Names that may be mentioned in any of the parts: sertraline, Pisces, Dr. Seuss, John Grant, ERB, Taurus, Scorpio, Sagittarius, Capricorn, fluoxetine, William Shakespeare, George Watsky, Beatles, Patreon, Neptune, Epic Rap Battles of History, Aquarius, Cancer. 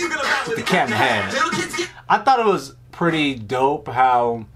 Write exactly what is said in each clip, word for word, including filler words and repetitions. you gonna battle the cat in the hat? I thought it was pretty dope how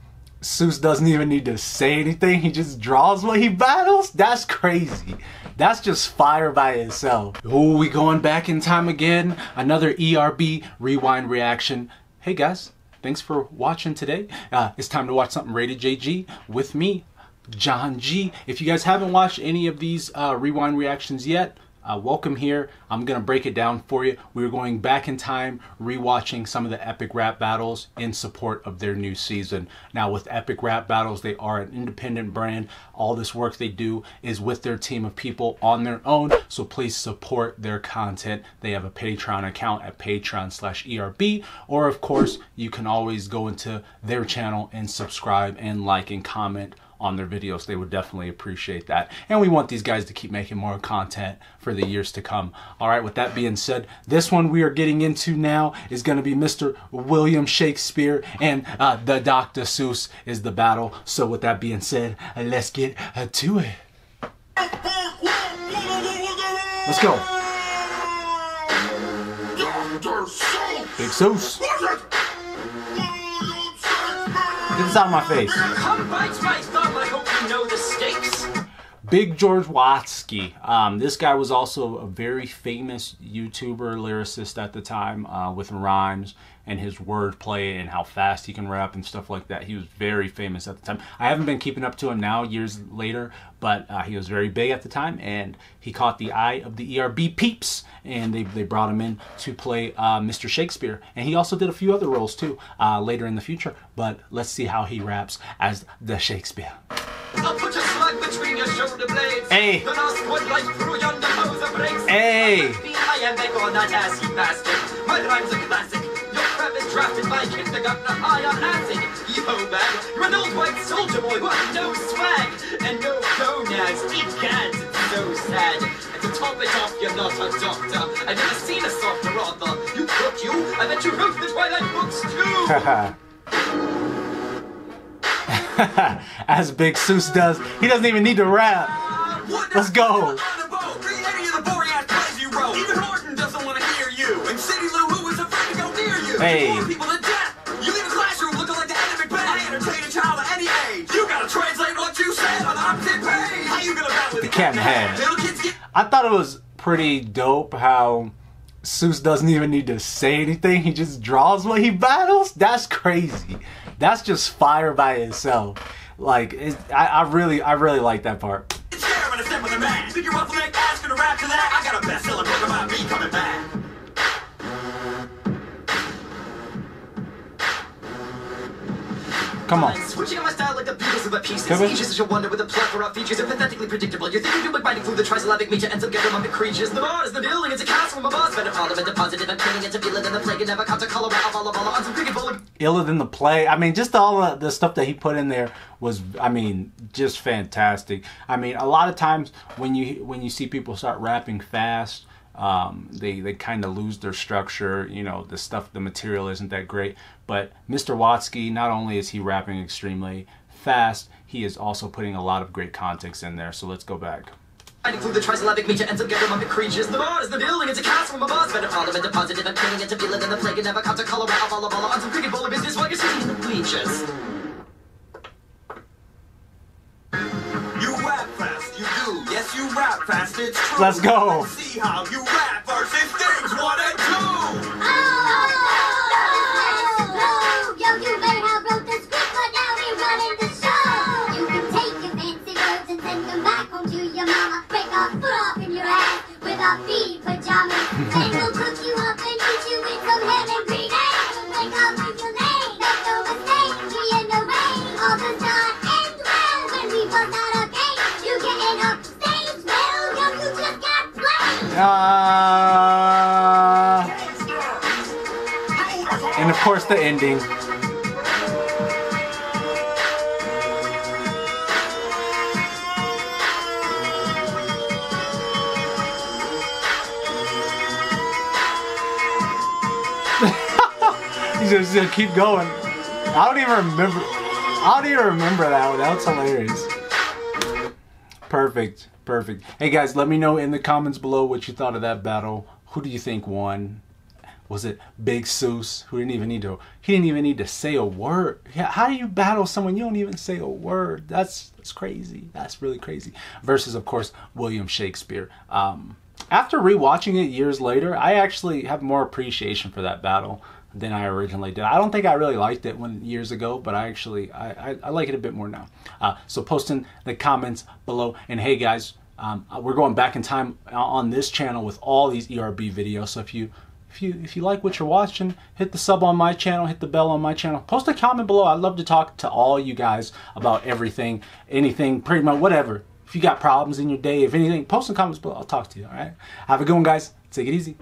Seuss doesn't even need to say anything. He just draws what he battles. That's crazy. That's just fire by itself. Ooh, we going back in time again. Another E R B rewind reaction. Hey guys, thanks for watching today. Uh, it's time to watch something rated J G with me, John G. If you guys haven't watched any of these uh, rewind reactions yet, Uh, welcome here. I'm gonna break it down for you. We're going back in time, rewatching some of the Epic Rap Battles in support of their new season. Now with Epic Rap Battles, they are an independent brand. All this work they do is with their team of people on their own, so please support their content. They have a Patreon account at patreon slash E R B, or of course, you can always go into their channel and subscribe and like and comment on their videos. They would definitely appreciate that. And we want these guys to keep making more content for the years to come. All right, with that being said, this one we are getting into now is going to be Mister William Shakespeare and uh, the Doctor Seuss is the battle. So with that being said, let's get uh, to it. Let's go. Big Seuss. Get this out of my face. Come bite my thumb, I hope you know the stakes. Big George Watsky. Um, this guy was also a very famous YouTuber, lyricist at the time, uh, with rhymes and his wordplay and how fast he can rap and stuff like that. He was very famous at the time. I haven't been keeping up to him now, years later, but uh, he was very big at the time, and he caught the eye of the E R B peeps, and they, they brought him in to play uh, Mister Shakespeare. And he also did a few other roles too, uh, later in the future, but let's see how he raps as the Shakespeare. I'll put your slug between your shoulder blades. Hey. Then I'll squat like through yonder hose of breaks. Hey. I am back on that ass, you bastard. My rhymes are classic. Your crap is drafted by kindergartner iron acid. You ho bag. You're an old white soldier boy who has no swag and no gonads. Egad, it's so sad. And to top it off, you're not a doctor. I've never seen a softer author. You cook you, I bet you wrote the Twilight books too. Haha. As Big Seuss does. He doesn't even need to rap. Let's go. Hey. The cat in the hat. I thought it was pretty dope how Seuss doesn't even need to say anything. He just draws what he battles. That's crazy. That's just fire by itself. Like, it's, I, I really, I really like that part. It's fair when I step on the mat. Think your ruffle neck ass gonna rap to that? I got a bestseller book about me coming back. Come on. Switching on my style like the Beatles of my pieces. Each is such a wonder with a plethora of features. And pathetically predictable. You think you do biting through the trisyllabic meter and some gallimatic creatures. The bar is the building. It's a castle from a boss. Better follow it, depositive and killing it to feel it in the plague. It never comes to color out all of all on some cricket bowling. Iller than the play. I mean, just all the, the stuff that he put in there was, I mean, just fantastic. I mean, a lot of times when you when you see people start rapping fast, um, they, they kind of lose their structure. You know, the stuff, the material isn't that great. But Mister Watsky, not only is he rapping extremely fast, he is also putting a lot of great context in there. So let's go back. I include the trisyllabic meter and some gallimatic creatures. The bar is the building, it's a castle from a boss. Better follow it, depositive and killing it to feel it in the plague. It never comes to color out all of all on some cricket bowling business while you're sitting in the bleachers. You rap fast, you do. Yes, you rap fast, it's true. Let's go. Let's see how you rap versus things one and two. Oh, no, no, no, no. Yo, you better help wrote the script, but now we running the show. You can take your fancy words and send them back home to your mama. Break a foot off in your ass with a feet pajamas. And we'll cook you up and eat you with some ham and green eggs. We'll make up with your name. Make no mistake, we in the rain. All the time ends well when we bust out our game. You get in our stage, well, yo, you just got blamed. Uh... And of course the ending. He's just gonna keep going. I don't even remember. I don't even remember that one. That's hilarious. Perfect. Perfect. Hey guys, let me know in the comments below what you thought of that battle. Who do you think won? Was it Big Seuss, who didn't even need to, he didn't even need to say a word? How do you battle someone you don't even say a word? That's, that's crazy. That's really crazy. Versus, of course, William Shakespeare. Um, after rewatching it years later, I actually have more appreciation for that battle than I originally did. I don't think I really liked it when years ago, but I actually, I, I, I like it a bit more now. Uh, so post in the comments below. And hey guys, um, we're going back in time on this channel with all these E R B videos. So if you, if you, if you like what you're watching, hit the sub on my channel, hit the bell on my channel, post a comment below. I'd love to talk to all you guys about everything, anything, pretty much whatever. If you got problems in your day, if anything, post in the comments below. I'll talk to you, all right? Have a good one, guys. Take it easy.